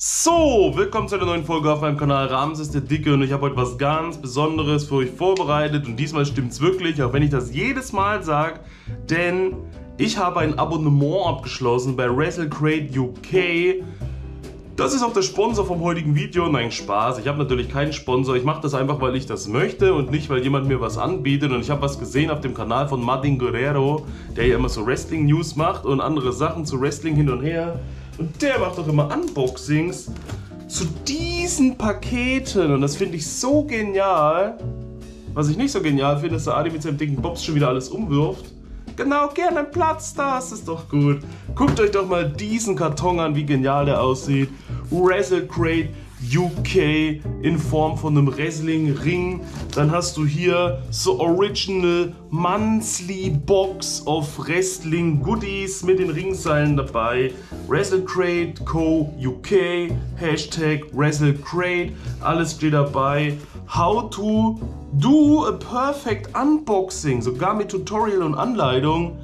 So, willkommen zu einer neuen Folge auf meinem Kanal Ramses der Dicke und ich habe heute was ganz Besonderes für euch vorbereitet und diesmal stimmt's wirklich, auch wenn ich das jedes Mal sage, denn ich habe ein Abonnement abgeschlossen bei WrestleCrate UK. Das ist auch der Sponsor vom heutigen Video. Nein, Spaß, ich habe natürlich keinen Sponsor. Ich mache das einfach, weil ich das möchte und nicht, weil jemand mir was anbietet. Und ich habe was gesehen auf dem Kanal von Martin Guerrero, der ja immer so Wrestling-News macht und andere Sachen zu Wrestling hin und her. Und der macht auch immer Unboxings zu diesen Paketen. Und das finde ich so genial. Was ich nicht so genial finde, ist, dass der Adi mit seinem dicken Bobs schon wieder alles umwirft. Genau, gerne einen Platz, das ist doch gut. Guckt euch doch mal diesen Karton an, wie genial der aussieht. WrestleCrate UK in Form von einem Wrestling-Ring. Dann hast du hier so Original Monthly Box of Wrestling Goodies mit den Ringseilen dabei. WrestleCrate Co. UK, Hashtag WrestleCrate, alles steht dabei. How to do a perfect unboxing, sogar mit Tutorial und Anleitung.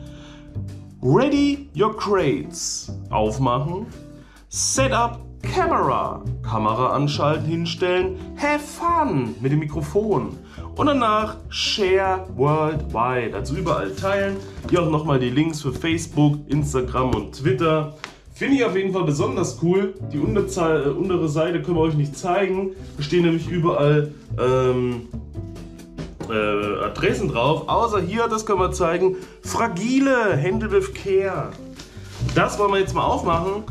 Ready your crates, aufmachen. Set up camera, Kamera anschalten, hinstellen. Have fun mit dem Mikrofon. Und danach share worldwide, also überall teilen. Hier auch nochmal die Links für Facebook, Instagram und Twitter. Finde ich auf jeden Fall besonders cool. Die untere Seite können wir euch nicht zeigen. Da stehen nämlich überall Adressen drauf. Außer hier, das können wir zeigen. Fragile, Handle with Care. Das wollen wir jetzt mal aufmachen.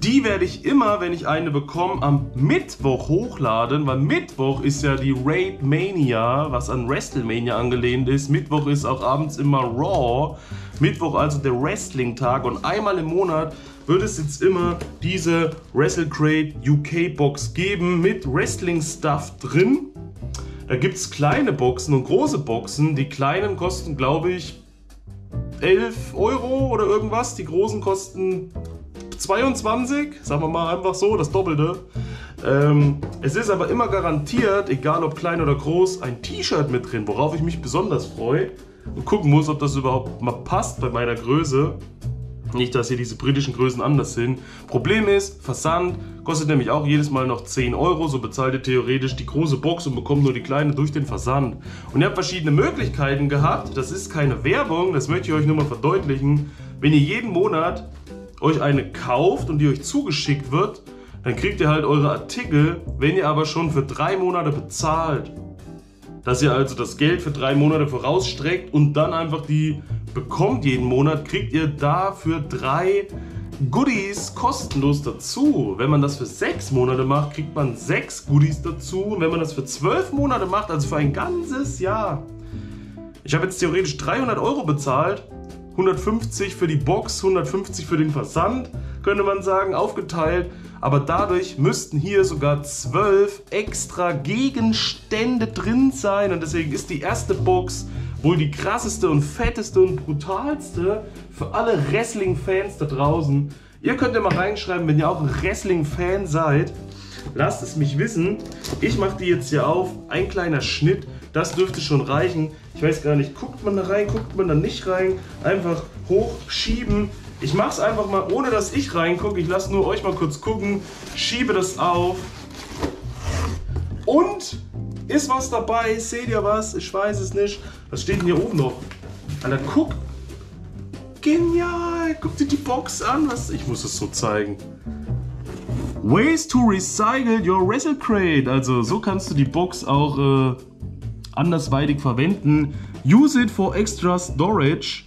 Die werde ich immer, wenn ich eine bekomme, am Mittwoch hochladen. Weil Mittwoch ist ja die Raid Mania, was an WrestleMania angelehnt ist. Mittwoch ist auch abends immer Raw. Mittwoch also der Wrestling-Tag. Und einmal im Monat wird es jetzt immer diese WrestleCrate UK Box geben mit Wrestling-Stuff drin. Da gibt es kleine Boxen und große Boxen. Die kleinen kosten, glaube ich, 11 Euro oder irgendwas. Die großen kosten 22, sagen wir mal einfach so, das Doppelte. Es ist aber immer garantiert, egal ob klein oder groß, ein T-Shirt mit drin, worauf ich mich besonders freue. Und gucken muss, ob das überhaupt mal passt bei meiner Größe. Nicht, dass hier diese britischen Größen anders sind. Problem ist, Versand kostet nämlich auch jedes Mal noch 10 Euro. So bezahlt ihr theoretisch die große Box und bekommt nur die kleine durch den Versand. Und ihr habt verschiedene Möglichkeiten gehabt. Das ist keine Werbung, das möchte ich euch nur mal verdeutlichen. Wenn ihr jeden Monat euch eine kauft und die euch zugeschickt wird, dann kriegt ihr halt eure Artikel, wenn ihr aber schon für 3 Monate bezahlt. Dass ihr also das Geld für 3 Monate vorausstreckt und dann einfach die bekommt jeden Monat, kriegt ihr dafür 3 Goodies kostenlos dazu. Wenn man das für 6 Monate macht, kriegt man 6 Goodies dazu. Und wenn man das für 12 Monate macht, also für ein ganzes Jahr. Ich habe jetzt theoretisch 300 Euro bezahlt. 150 für die Box, 150 für den Versand, könnte man sagen, aufgeteilt. Aber dadurch müssten hier sogar 12 extra Gegenstände drin sein. Und deswegen ist die erste Box wohl die krasseste und fetteste und brutalste für alle Wrestling-Fans da draußen. Ihr könnt ja mal reinschreiben, wenn ihr auch ein Wrestling-Fan seid. Lasst es mich wissen. Ich mache die jetzt hier auf. Ein kleiner Schnitt. Das dürfte schon reichen. Ich weiß gar nicht, guckt man da rein, guckt man da nicht rein. Einfach hochschieben. Ich mache es einfach mal, ohne dass ich reingucke. Ich lasse nur euch mal kurz gucken. Schiebe das auf. Und ist was dabei? Seht ihr was? Ich weiß es nicht. Was steht denn hier oben noch? Alter, guck. Genial. Guck dir die Box an. Was? Ich muss es so zeigen. Ways to recycle your WrestleCrate. Also so kannst du die Box auch andersweitig verwenden. Use it for extra storage.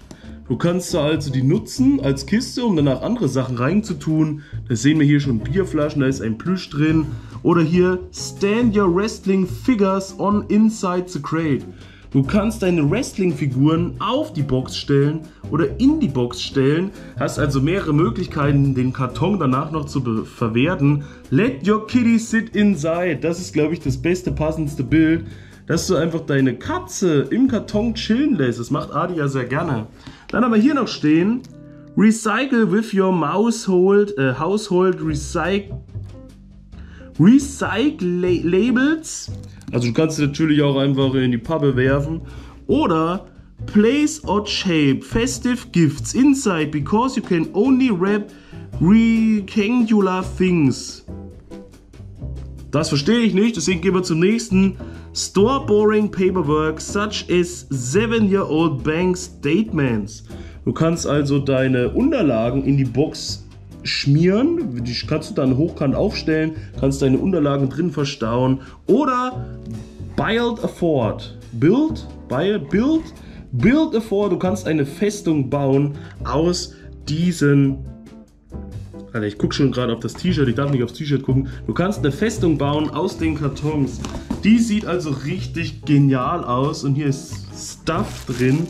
Du kannst da also die nutzen als Kiste, um danach andere Sachen reinzutun. Da sehen wir hier schon Bierflaschen, da ist ein Plüsch drin. Oder hier, stand your wrestling figures on inside the crate. Du kannst deine Wrestling-Figuren auf die Box stellen oder in die Box stellen. Hast also mehrere Möglichkeiten, den Karton danach noch zu verwerten. Let your kitty sit inside. Das ist, glaube ich, das beste, passendste Bild. Dass du einfach deine Katze im Karton chillen lässt. Das macht Adi ja sehr gerne. Dann haben wir hier noch stehen. Recycle with your household recycle labels. Also du kannst sie natürlich auch einfach in die Pappe werfen. Oder place or shape festive gifts inside because you can only wrap rectangular things. Das verstehe ich nicht, deswegen gehen wir zum nächsten. Store boring paperwork such as 7-year-old bank statements. Du kannst also deine Unterlagen in die Box schmieren, die kannst du dann hochkant aufstellen, kannst deine Unterlagen drin verstauen oder build a fort. Build a fort, du kannst eine Festung bauen aus diesen. Alter, ich gucke schon gerade auf das T-Shirt, ich darf nicht aufs T-Shirt gucken. Du kannst eine Festung bauen aus den Kartons. Die sieht also richtig genial aus und hier ist Stuff drin.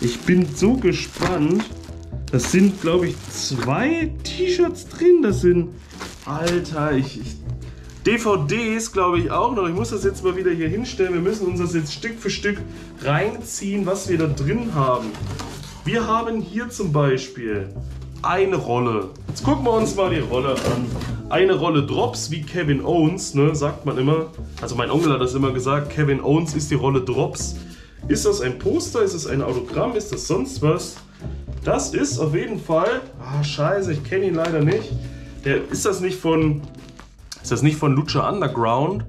Ich bin so gespannt. Das sind, glaube ich, 2 T-Shirts drin. Das sind, Alter, DVDs, glaube ich, auch noch. Ich muss das jetzt mal wieder hier hinstellen. Wir müssen uns das jetzt Stück für Stück reinziehen, was wir da drin haben. Wir haben hier zum Beispiel eine Rolle. Jetzt gucken wir uns mal die Rolle an. Eine Rolle Drops wie Kevin Owens, ne, sagt man immer. Also mein Onkel hat das immer gesagt, Kevin Owens ist die Rolle Drops. Ist das ein Poster? Ist das ein Autogramm? Ist das sonst was? Das ist auf jeden Fall... Ah, scheiße, ich kenne ihn leider nicht. Ist das nicht von Lucha Underground?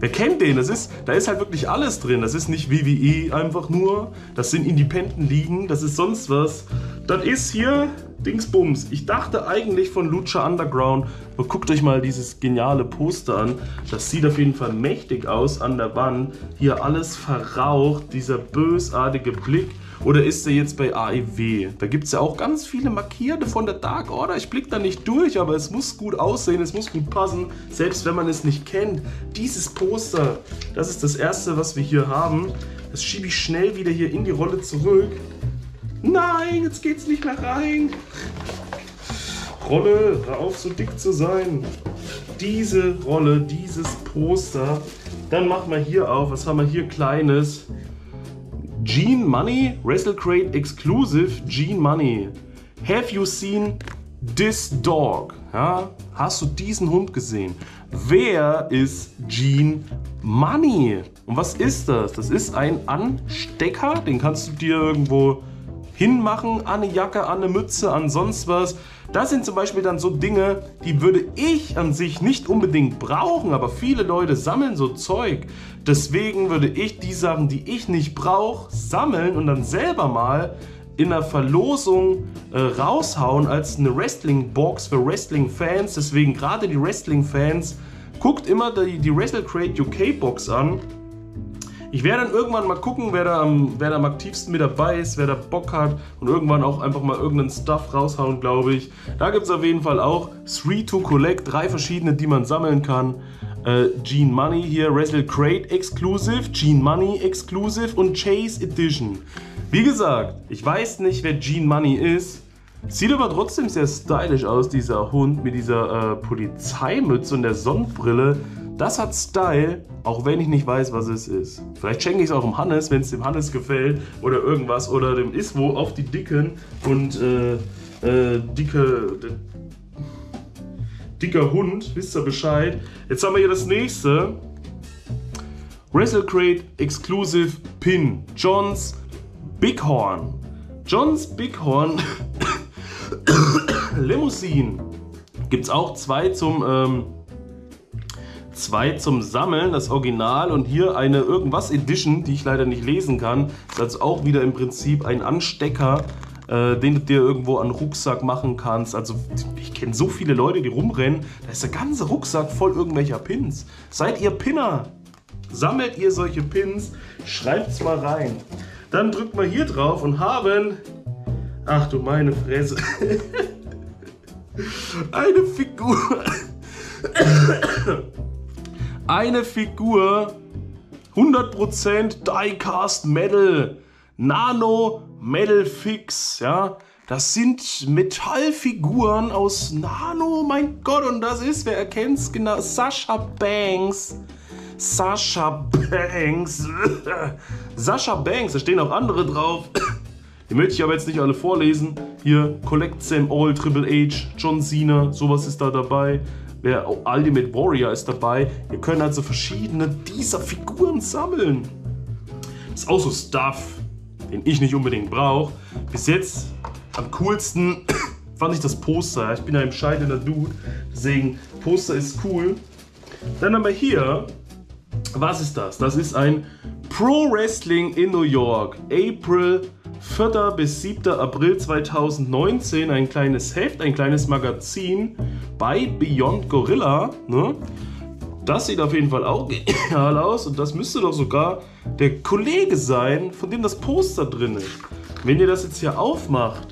Wer kennt den? Da ist halt wirklich alles drin. Das ist nicht WWE einfach nur. Das sind Independent-Ligen. Das ist sonst was. Das ist hier Dingsbums. Ich dachte eigentlich von Lucha Underground. Aber guckt euch mal dieses geniale Poster an. Das sieht auf jeden Fall mächtig aus an der Wand. Hier alles verraucht. Dieser bösartige Blick. Oder ist er jetzt bei AEW? Da gibt es ja auch ganz viele Markierte von der Dark Order. Ich blicke da nicht durch, aber es muss gut aussehen, es muss gut passen, selbst wenn man es nicht kennt. Dieses Poster, das ist das erste, was wir hier haben. Das schiebe ich schnell wieder hier in die Rolle zurück. Nein, jetzt geht's nicht mehr rein. Rolle, hör auf, so dick zu sein. Diese Rolle, dieses Poster. Dann machen wir hier auf, was haben wir hier Kleines? Gene Money, WrestleCrate Exclusive, Gene Money. Have you seen this dog? Ja, hast du diesen Hund gesehen? Wer ist Gene Money? Und was ist das? Das ist ein Anstecker, den kannst du dir irgendwo hinmachen, an eine Jacke, an eine Mütze, an sonst was. Das sind zum Beispiel dann so Dinge, die würde ich an sich nicht unbedingt brauchen, aber viele Leute sammeln so Zeug. Deswegen würde ich die Sachen, die ich nicht brauche, sammeln und dann selber mal in einer Verlosung raushauen als eine Wrestling-Box für Wrestling-Fans. Deswegen gerade die Wrestling-Fans, guckt immer die WrestleCrate UK-Box an. Ich werde dann irgendwann mal gucken, wer da am aktivsten mit dabei ist, wer da Bock hat und irgendwann auch einfach mal irgendeinen Stuff raushauen, glaube ich. Da gibt es auf jeden Fall auch 3 to Collect, 3 verschiedene, die man sammeln kann. Gene Money hier, WrestleCrate Exclusive, Gene Money Exclusive und Chase Edition. Wie gesagt, ich weiß nicht, wer Gene Money ist. Sieht aber trotzdem sehr stylisch aus, dieser Hund mit dieser Polizeimütze und der Sonnenbrille. Das hat Style, auch wenn ich nicht weiß, was es ist. Vielleicht schenke ich es auch dem Hannes, wenn es dem Hannes gefällt oder irgendwas. Oder dem Iswo auf die Dicken und dicker Hund, wisst ihr Bescheid. Jetzt haben wir hier das nächste. WrestleCrate Exclusive Pin. Johns Bighorn. Johns Bighorn Limousine. Gibt es auch 2 zum Sammeln, das Original und hier eine irgendwas Edition, die ich leider nicht lesen kann. Das ist also auch wieder im Prinzip ein Anstecker, den du dir irgendwo an Rucksack machen kannst. Also ich kenne so viele Leute, die rumrennen, da ist der ganze Rucksack voll irgendwelcher Pins. Seid ihr Pinner? Sammelt ihr solche Pins? Schreibt's mal rein. Dann drückt mal hier drauf und haben... Ach du meine Fresse. Eine Figur. Eine Figur 100% Diecast Metal, Nano Metal Fix, ja. Das sind Metallfiguren aus Nano, mein Gott, und das ist, wer erkennt's genau, Sasha Banks. Sasha Banks. Sasha Banks, da stehen auch andere drauf. Die möchte ich aber jetzt nicht alle vorlesen. Hier, Collect Them All, Triple H, John Cena, sowas ist da dabei. Der Ultimate Warrior ist dabei. Ihr könnt also verschiedene dieser Figuren sammeln. Das ist auch so Stuff, den ich nicht unbedingt brauche. Bis jetzt am coolsten fand ich das Poster. Ich bin ja im Scheidender Dude, deswegen Poster ist cool. Dann haben wir hier, was ist das? Das ist ein Pro Wrestling in New York, April 4. bis 7. April 2019, ein kleines Heft, ein kleines Magazin bei Beyond Gorilla, ne? Das sieht auf jeden Fall auch genial aus und das müsste doch sogar der Kollege sein, von dem das Poster drin ist. Wenn ihr das jetzt hier aufmacht,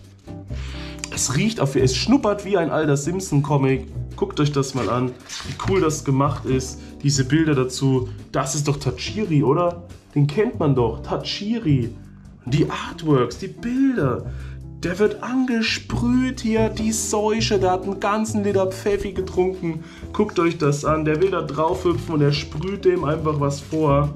es riecht, es schnuppert wie ein alter Simpson-Comic. Guckt euch das mal an, wie cool das gemacht ist, diese Bilder dazu. Das ist doch Tajiri, oder? Den kennt man doch, Tajiri. Die Artworks, die Bilder, der wird angesprüht hier, die Seuche, der hat einen ganzen Liter Pfeffi getrunken. Guckt euch das an, der will da drauf hüpfen und er sprüht dem einfach was vor.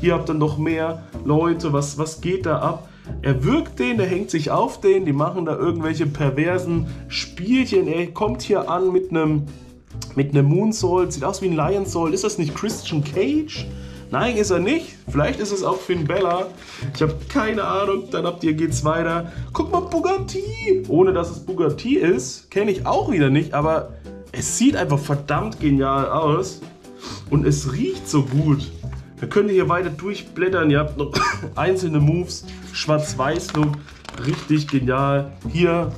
Hier habt ihr noch mehr Leute, was geht da ab? Er wirkt den, der hängt sich auf den, die machen da irgendwelche perversen Spielchen. Er kommt hier an mit einem Moonsault, sieht aus wie ein Lion Sault. Ist das nicht Christian Cage? Nein, ist er nicht. Vielleicht ist es auch Finn Balor. Ich habe keine Ahnung. Dann habt ihr, geht's weiter. Guck mal, Bugatti. Ohne dass es Bugatti ist, kenne ich auch wieder nicht. Aber es sieht einfach verdammt genial aus. Und es riecht so gut. Da könnt ihr hier weiter durchblättern. Ihr habt noch einzelne Moves. Schwarz-Weiß-Look. Richtig genial. Hier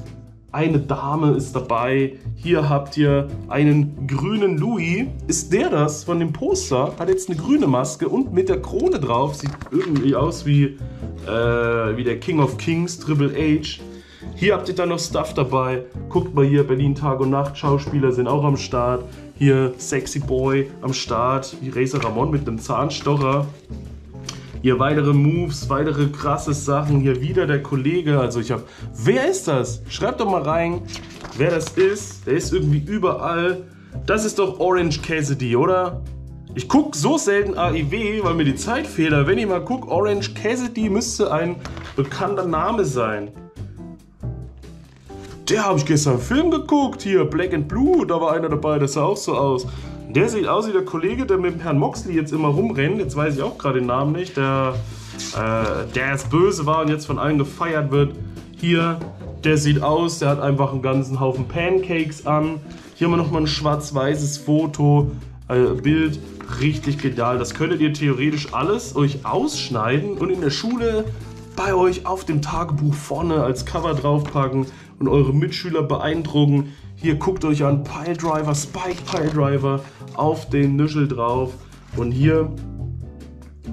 eine Dame ist dabei. Hier habt ihr einen grünen Louis. Ist der das von dem Poster? Hat jetzt eine grüne Maske und mit der Krone drauf. Sieht irgendwie aus wie der King of Kings, Triple H. Hier habt ihr dann noch Stuff dabei. Guckt mal hier, Berlin Tag und Nacht. Schauspieler sind auch am Start. Hier Sexy Boy am Start. Wie Razor Ramon mit einem Zahnstocher. Hier weitere Moves, weitere krasse Sachen. Hier wieder der Kollege. Also wer ist das? Schreibt doch mal rein, wer das ist. Der ist irgendwie überall. Das ist doch Orange Cassidy, oder? Ich gucke so selten AEW, weil mir die Zeit fehlt. Wenn ich mal gucke, Orange Cassidy müsste ein bekannter Name sein. Der habe ich gestern im Film geguckt. Hier, Black and Blue. Da war einer dabei, das sah auch so aus. Der sieht aus wie der Kollege, der mit dem Herrn Moxley jetzt immer rumrennt. Jetzt weiß ich auch gerade den Namen nicht. Der jetzt böse war und jetzt von allen gefeiert wird. Hier, der sieht aus, der hat einfach einen ganzen Haufen Pancakes an. Hier haben wir nochmal ein schwarz-weißes Foto, Bild. Richtig genial. Das könntet ihr theoretisch alles euch ausschneiden und in der Schule bei euch auf dem Tagebuch vorne als Cover draufpacken und eure Mitschüler beeindrucken. Hier guckt euch an, Piledriver, Spike Piledriver auf den Nüschel drauf. Und hier,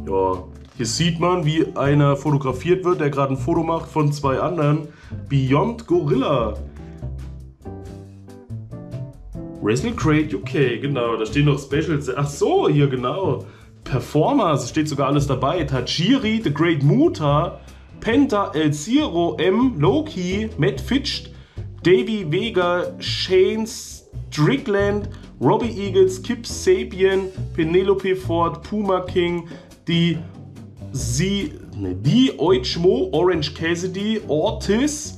ja, hier sieht man, wie einer fotografiert wird, der gerade ein Foto macht von zwei anderen. Beyond Gorilla. WrestleCrate UK, genau, da stehen noch Specials. Ach so, hier genau. Performers, es steht sogar alles dabei. Tajiri, The Great Muta, Penta, El Ciro, M, Loki, Matt Fitch, Davy Vega, Shane Strickland, Robbie Eagles, Kip Sabian, Penelope Ford, Puma King, die Oichmo, Orange Cassidy, Ortiz,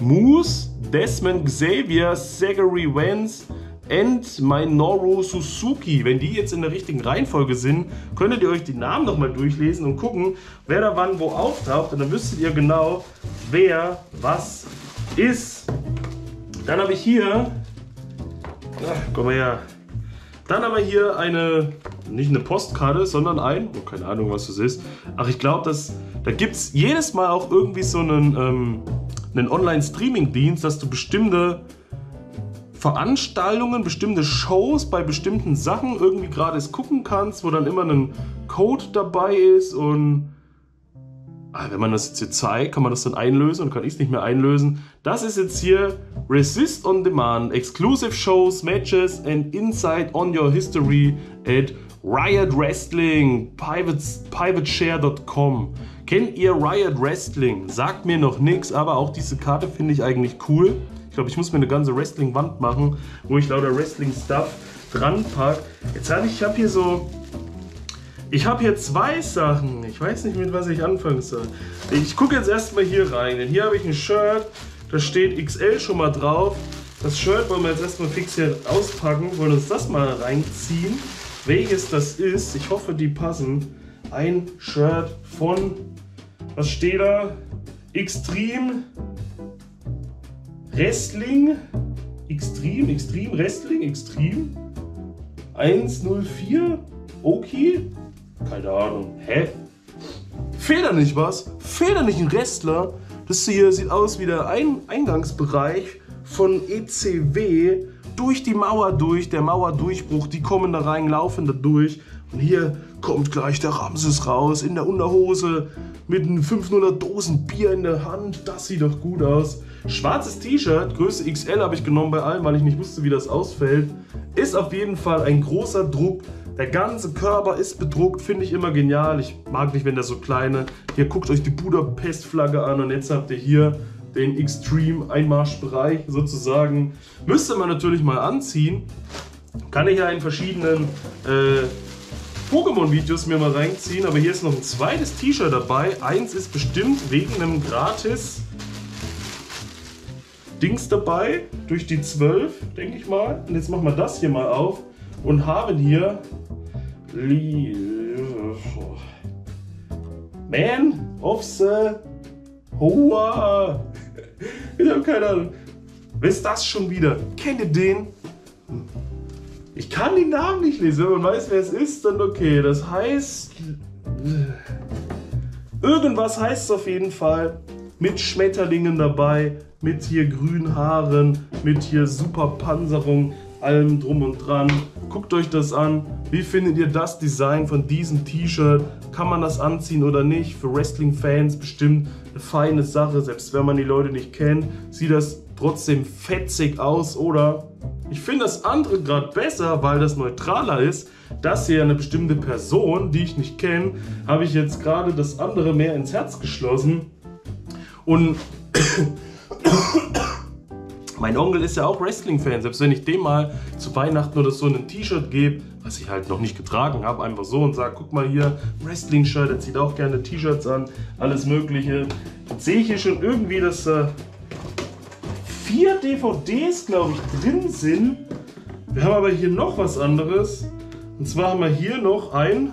Moose, Desmond Xavier, Zachary Wentz und Minoru Suzuki. Wenn die jetzt in der richtigen Reihenfolge sind, könntet ihr euch die Namen nochmal durchlesen und gucken, wer da wann wo auftaucht. Und dann wüsstet ihr genau, wer was ist. Dann habe ich hier, komm mal her, dann haben wir hier nicht eine Postkarte, sondern keine Ahnung, was das ist. Ach, ich glaube, da gibt es jedes Mal auch irgendwie so einen Online-Streaming-Dienst, dass du bestimmte Veranstaltungen, bestimmte Shows bei bestimmten Sachen irgendwie gratis gucken kannst, wo dann immer ein Code dabei ist und wenn man das jetzt hier zeigt, kann man das dann einlösen und kann ich es nicht mehr einlösen. Das ist jetzt hier Resist on Demand, Exclusive Shows, Matches and Insight on Your History at Riot Wrestling, privateshare.com. Kennt ihr Riot Wrestling? Sagt mir noch nichts, aber auch diese Karte finde ich eigentlich cool. Ich glaube, ich muss mir eine ganze Wrestling-Wand machen, wo ich lauter Wrestling-Stuff dran packe. Jetzt habe ich hier so... Ich habe hier zwei Sachen. Ich weiß nicht, mit was ich anfangen soll. Ich gucke jetzt erstmal hier rein. Denn hier habe ich ein Shirt. Da steht XL schon mal drauf. Das Shirt wollen wir jetzt erstmal fix hier auspacken. Wollen uns das mal reinziehen. Welches das ist. Ich hoffe, die passen. Ein Shirt von... Was steht da? Extreme Wrestling. Extreme Wrestling? Extreme? 104? Okay? Keine Ahnung. Hä? Fehlt da nicht was? Fehlt da nicht ein Wrestler? Das hier sieht aus wie der Eingangsbereich von ECW. Durch die Mauer durch, der Mauerdurchbruch. Die kommen da rein, laufen da durch. Und hier kommt gleich der Ramses raus in der Unterhose mit einem 500 Dosen Bier in der Hand. Das sieht doch gut aus. Schwarzes T-Shirt, Größe XL habe ich genommen bei allem, weil ich nicht wusste, wie das ausfällt. Ist auf jeden Fall ein großer Druck. Der ganze Körper ist bedruckt, finde ich immer genial. Ich mag nicht, wenn der so kleine... Hier, guckt euch die Budapest-Flagge an und jetzt habt ihr hier den Extreme-Einmarschbereich sozusagen. Müsste man natürlich mal anziehen. Kann ich ja in verschiedenen... Pokémon-Videos mir mal reinziehen, aber hier ist noch ein zweites T-Shirt dabei. Eins ist bestimmt wegen einem Gratis-Dings dabei, durch die 12, denke ich mal. Und jetzt machen wir das hier mal auf und haben hier... Man of the Hoa. Ich habe keine Ahnung. Was ist das schon wieder? Kennt ihr den? Ich kann den Namen nicht lesen, wenn man weiß, wer es ist, dann okay. Das heißt... Irgendwas heißt es auf jeden Fall. Mit Schmetterlingen dabei, mit hier grünen Haaren, mit hier Superpanzerung, allem drum und dran. Guckt euch das an. Wie findet ihr das Design von diesem T-Shirt? Kann man das anziehen oder nicht? Für Wrestling-Fans bestimmt eine feine Sache. Selbst wenn man die Leute nicht kennt, sieht das trotzdem fetzig aus, oder? Ich finde das andere gerade besser, weil das neutraler ist. Das hier, eine bestimmte Person, die ich nicht kenne, habe ich jetzt gerade das andere mehr ins Herz geschlossen. Und mein Onkel ist ja auch Wrestling-Fan. Selbst wenn ich dem mal zu Weihnachten oder so ein T-Shirt gebe, was ich halt noch nicht getragen habe, einfach so und sage, guck mal hier, Wrestling-Shirt, er zieht auch gerne T-Shirts an, alles Mögliche. Jetzt sehe ich hier schon irgendwie, dass... 4 DVDs, glaube ich, drin sind. Wir haben aber hier noch was anderes. Und zwar haben wir hier noch ein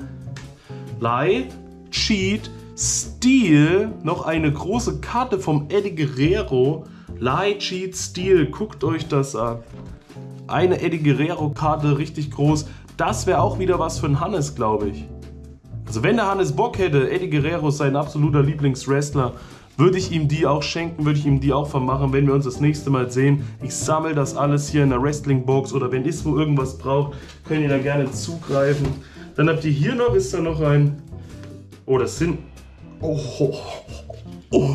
Lie, Cheat, Steal. Noch eine große Karte vom Eddie Guerrero. Lie, Cheat, Steal. Guckt euch das an. Eine Eddie Guerrero-Karte, richtig groß. Das wäre auch wieder was für einen Hannes, glaube ich. Also wenn der Hannes Bock hätte, Eddie Guerrero ist sein absoluter Lieblingswrestler. Würde ich ihm die auch schenken, würde ich ihm die auch vermachen, wenn wir uns das nächste Mal sehen. Ich sammle das alles hier in der Wrestling-Box oder wenn ihr wo irgendwas braucht, könnt ihr da gerne zugreifen. Dann habt ihr hier noch, ist da noch ein... Oh, das sind... Oh, oh, oh.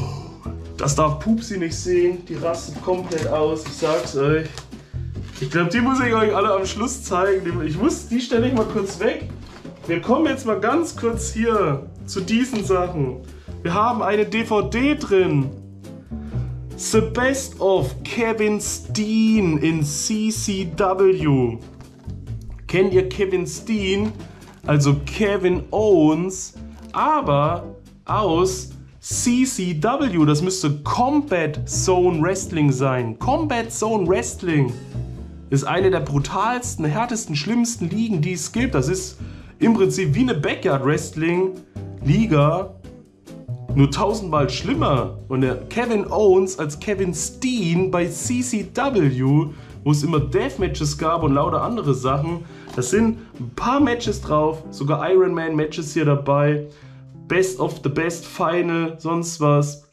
Das darf Pupsi nicht sehen, die rastet komplett aus, ich sag's euch. Ich glaube, die muss ich euch alle am Schluss zeigen. Ich muss, die stelle ich mal kurz weg. Wir kommen jetzt mal ganz kurz hier zu diesen Sachen. Wir haben eine DVD drin. The Best of Kevin Steen in CCW. Kennt ihr Kevin Steen? Also Kevin Owens, aber aus CCW. Das müsste Combat Zone Wrestling sein. Combat Zone Wrestling ist eine der brutalsten, härtesten, schlimmsten Ligen, die es gibt. Das ist im Prinzip wie eine Backyard Wrestling Liga. Nur 1000-mal schlimmer. Und der Kevin Owens als Kevin Steen bei CCW, wo es immer Deathmatches gab und lauter andere Sachen. Das sind ein paar Matches drauf, sogar Iron Man Matches hier dabei. Best of the Best Final, sonst was.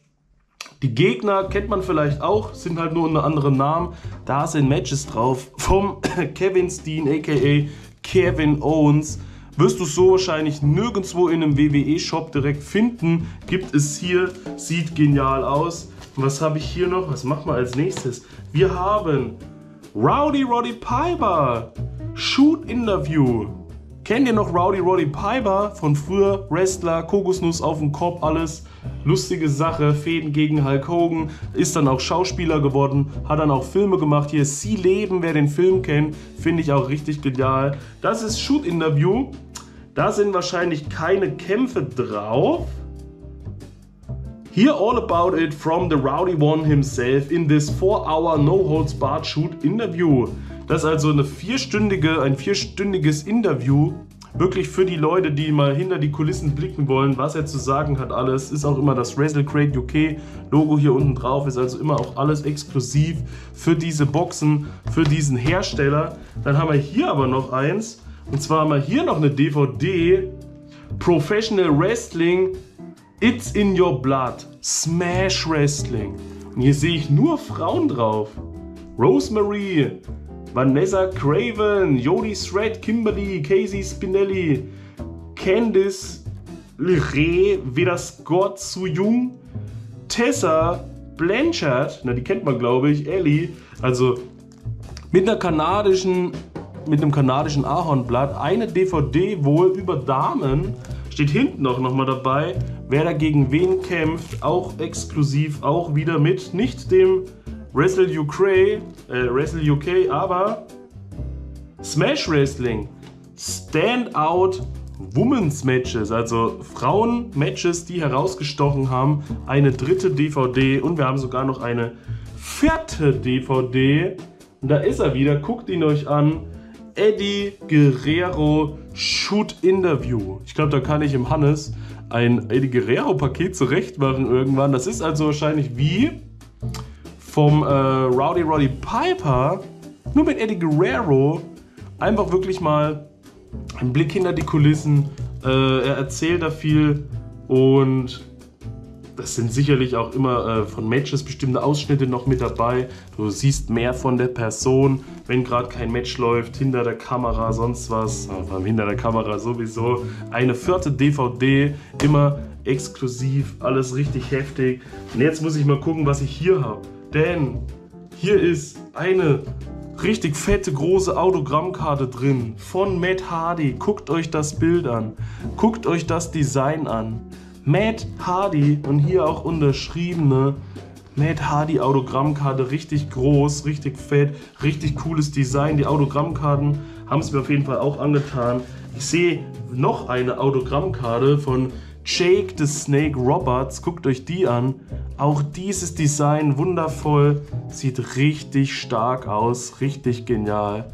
Die Gegner kennt man vielleicht auch, sind halt nur unter anderen Namen. Da sind Matches drauf vom Kevin Steen aka Kevin Owens. Wirst du so wahrscheinlich nirgendwo in einem WWE-Shop direkt finden. Gibt es hier, sieht genial aus. Was habe ich hier noch? Was machen wir als nächstes? Wir haben Rowdy Roddy Piper, Shoot Interview. Kennt ihr noch Rowdy Roddy Piper von früher? Wrestler, Kokosnuss auf dem Kopf, alles. Lustige Sache, Fäden gegen Hulk Hogan. Ist dann auch Schauspieler geworden, hat dann auch Filme gemacht. Hier ist Sie leben, wer den Film kennt, finde ich auch richtig genial. Das ist Shoot Interview. Da sind wahrscheinlich keine Kämpfe drauf. Here all about it from the Rowdy One himself in this 4-hour no-holds-barred Shoot Interview. Das ist also eine vierstündiges Interview, wirklich für die Leute, die mal hinter die Kulissen blicken wollen, was er zu sagen hat, alles. Ist auch immer das WrestleCrate UK Logo hier unten drauf, ist also immer auch alles exklusiv für diese Boxen, für diesen Hersteller. Dann haben wir hier aber noch eins, Und zwar haben wir hier noch eine DVD. Professional Wrestling, It's in Your Blood, Smash Wrestling. Und hier sehe ich nur Frauen drauf. Rosemary, Vanessa Craven, Jody Shred, Kimberly, Casey Spinelli, Candice LeRae, Veda Scott, Soo-Jung, Tessa Blanchard, na die kennt man glaube ich, Ellie, also mit einem kanadischen Ahornblatt, eine DVD wohl über Damen, steht hinten auch nochmal dabei, wer da gegen wen kämpft, auch exklusiv, auch wieder mit, nicht dem Wrestle UK, aber Smash Wrestling, Standout Women's Matches, also Frauen-Matches, die herausgestochen haben, eine dritte DVD und wir haben sogar noch eine vierte DVD. Und da ist er wieder, guckt ihn euch an. Eddie Guerrero Shoot Interview. Ich glaube, da kann ich im Hannes ein Eddie Guerrero Paket zurecht machen irgendwann. Das ist also wahrscheinlich wie vom Rowdy Roddy Piper, nur mit Eddie Guerrero. Einfach wirklich mal ein Blick hinter die Kulissen. Er erzählt da viel und das sind sicherlich auch immer von Matches bestimmte Ausschnitte noch mit dabei. Du siehst mehr von der Person, wenn gerade kein Match läuft, hinter der Kamera, sonst was. Aber hinter der Kamera sowieso. Eine vierte DVD, immer exklusiv, alles richtig heftig. Und jetzt muss ich mal gucken, was ich hier habe. Denn hier ist eine richtig fette, große Autogrammkarte drin von Matt Hardy. Guckt euch das Bild an. Guckt euch das Design an. Matt Hardy und hier auch unterschriebene Matt Hardy Autogrammkarte, richtig groß, richtig fett, richtig cooles Design. Die Autogrammkarten haben es mir auf jeden Fall auch angetan. Ich sehe noch eine Autogrammkarte von Jake the Snake Roberts, guckt euch die an. Auch dieses Design wundervoll, sieht richtig stark aus, richtig genial.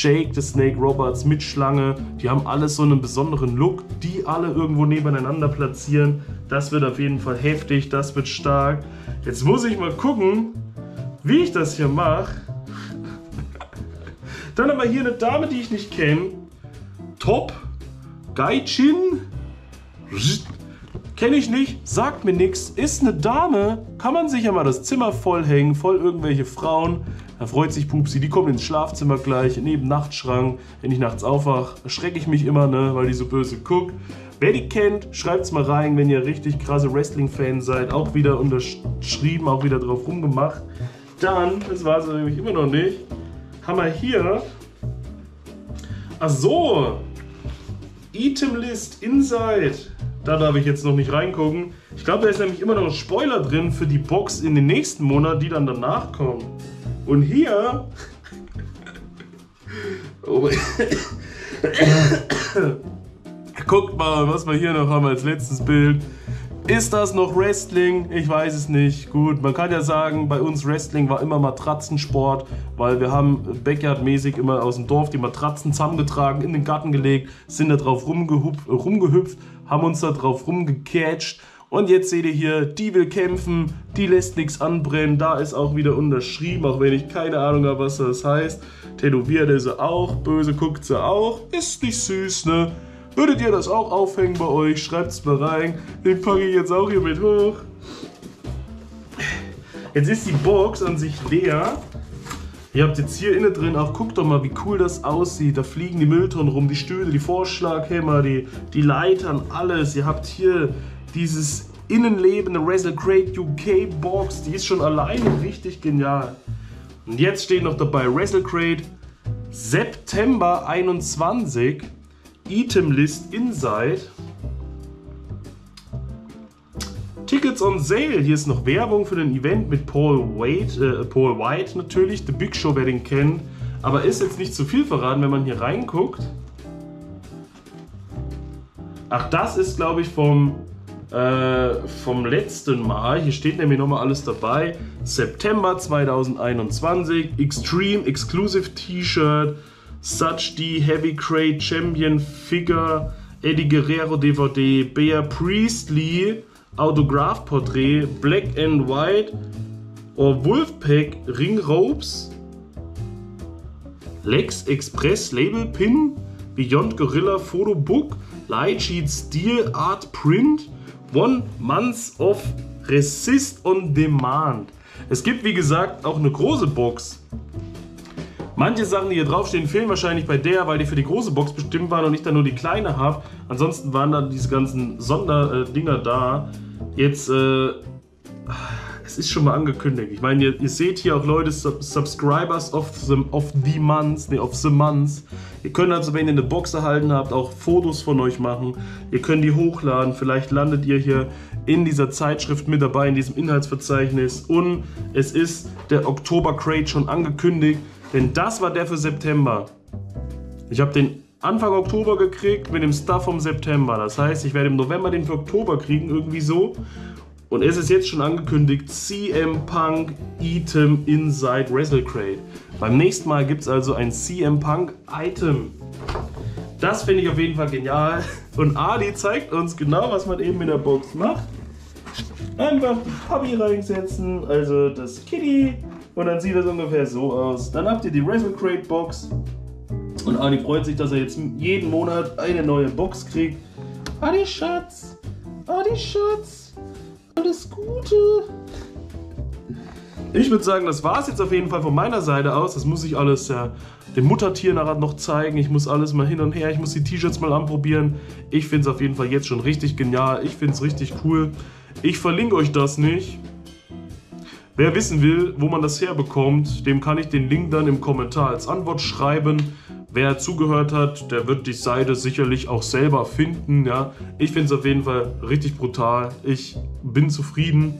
Jake the Snake Roberts mit Schlange, die haben alles so einen besonderen Look, die alle irgendwo nebeneinander platzieren. Das wird auf jeden Fall heftig, das wird stark. Jetzt muss ich mal gucken, wie ich das hier mache. Dann haben wir hier eine Dame, die ich nicht kenne. Top Gaijin. Kenne ich nicht, sagt mir nichts, ist eine Dame, kann man sich ja mal das Zimmer vollhängen, voll irgendwelche Frauen. Da freut sich Pupsi, die kommt ins Schlafzimmer gleich, neben Nachtschrank. Wenn ich nachts aufwache, erschrecke ich mich immer, ne, weil die so böse guckt. Wer die kennt, schreibt's mal rein, wenn ihr richtig krasse Wrestling-Fan seid. Auch wieder unterschrieben, auch wieder drauf rumgemacht. Dann, das war es nämlich immer noch nicht, haben wir hier, ach so, Itemlist Inside. Da darf ich jetzt noch nicht reingucken. Ich glaube, da ist nämlich immer noch ein Spoiler drin für die Box in den nächsten Monat, die dann danach kommt. Und hier, oh mein guckt mal, was wir hier noch haben als letztes Bild. Ist das noch Wrestling? Ich weiß es nicht. Gut, man kann ja sagen, bei uns Wrestling war immer Matratzensport, weil wir haben Backyard-mäßig immer aus dem Dorf die Matratzen zusammengetragen, in den Garten gelegt, sind da drauf rumgehüpft, haben uns da drauf rumgecatcht. Und jetzt seht ihr hier, die will kämpfen, die lässt nichts anbrennen. Da ist auch wieder unterschrieben, auch wenn ich keine Ahnung habe, was das heißt. Tätowiert ist sie auch, böse guckt sie auch. Ist nicht süß, ne? Würdet ihr das auch aufhängen bei euch? Schreibt's mal rein. Den packe ich jetzt auch hier mit hoch. Jetzt ist die Box an sich leer. Ihr habt jetzt hier innen drin auch, guckt doch mal, wie cool das aussieht. Da fliegen die Mülltonnen rum, die Stühle, die Vorschlaghämmer, die Leitern, alles. Ihr habt hier dieses innenlebende WrestleCrate UK Box, die ist schon alleine richtig genial. Und jetzt steht noch dabei WrestleCrate September 21 Itemlist Inside. Tickets on Sale. Hier ist noch Werbung für den Event mit Paul White natürlich, The Big Show, wer den kennt. Aber ist jetzt nicht zu viel verraten, wenn man hier reinguckt. Ach, das ist glaube ich vom letzten Mal. Hier steht nämlich nochmal alles dabei. September 2021, Extreme Exclusive T-Shirt, Such D Heavy Crate Champion Figure, Eddie Guerrero DVD, Bea Priestley Autograph Porträt, Black and White or Wolfpack Ring Ropes, Lex Express Label Pin, Beyond Gorilla Photo Book, Light Sheet Steel Art Print, 1 Month of Resist on Demand. Es gibt, wie gesagt, auch eine große Box. Manche Sachen, die hier draufstehen, fehlen wahrscheinlich bei der, weil die für die große Box bestimmt waren und ich dann nur die kleine habe. Ansonsten waren da diese ganzen Sonderdinger da. Jetzt, es ist schon mal angekündigt. Ich meine, ihr seht hier auch Leute, Subscribers of the Month. Ihr könnt also, wenn ihr eine Box erhalten habt, auch Fotos von euch machen. Ihr könnt die hochladen. Vielleicht landet ihr hier in dieser Zeitschrift mit dabei, in diesem Inhaltsverzeichnis. Und es ist der Oktober-Crate schon angekündigt, denn das war der für September. Ich habe den Anfang Oktober gekriegt mit dem Stuff vom September. Das heißt, ich werde im November den für Oktober kriegen, irgendwie so. Und es ist jetzt schon angekündigt, CM Punk Item Inside WrestleCrate. Beim nächsten Mal gibt es also ein CM Punk Item. Das finde ich auf jeden Fall genial. Und Adi zeigt uns genau, was man eben in der Box macht. Einfach die Hobby reinsetzen, also das Kitty. Und dann sieht das ungefähr so aus. Dann habt ihr die WrestleCrate Box. Und Adi freut sich, dass er jetzt jeden Monat eine neue Box kriegt. Adi Schatz! Adi Schatz! Alles Gute! Ich würde sagen, das war es jetzt auf jeden Fall von meiner Seite aus. Das muss ich alles ja dem Muttertier nachher noch zeigen. Ich muss alles mal hin und her. Ich muss die T-Shirts mal anprobieren. Ich finde es auf jeden Fall jetzt schon richtig genial. Ich finde es richtig cool. Ich verlinke euch das nicht. Wer wissen will, wo man das herbekommt, dem kann ich den Link dann im Kommentar als Antwort schreiben. Wer zugehört hat, der wird die Seite sicherlich auch selber finden. Ja. Ich finde es auf jeden Fall richtig brutal. Ich bin zufrieden.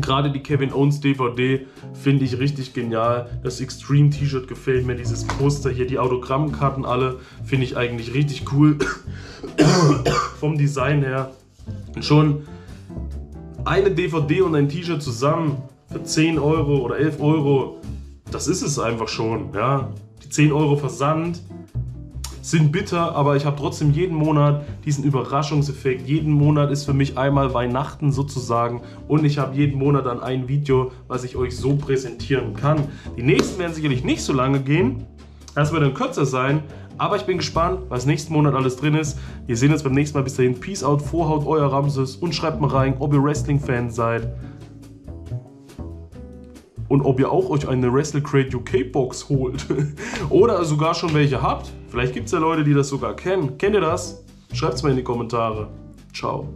Gerade die Kevin Owens DVD finde ich richtig genial. Das Extreme T-Shirt gefällt mir. Dieses Poster hier, die Autogrammkarten alle, finde ich eigentlich richtig cool. Vom Design her. Schon eine DVD und ein T-Shirt zusammen für 10 Euro oder 11 Euro. Das ist es einfach schon, ja. 10 Euro Versand sind bitter, aber ich habe trotzdem jeden Monat diesen Überraschungseffekt. Jeden Monat ist für mich einmal Weihnachten sozusagen und ich habe jeden Monat dann ein Video, was ich euch so präsentieren kann. Die nächsten werden sicherlich nicht so lange gehen, das wird dann kürzer sein, aber ich bin gespannt, was nächsten Monat alles drin ist. Wir sehen uns beim nächsten Mal. Bis dahin, Peace out, Vorhaut, euer Ramses und schreibt mal rein, ob ihr Wrestling-Fan seid. Und ob ihr auch euch eine WrestleCrate UK Box holt oder sogar schon welche habt. Vielleicht gibt es ja Leute, die das sogar kennen. Kennt ihr das? Schreibt es mal in die Kommentare. Ciao.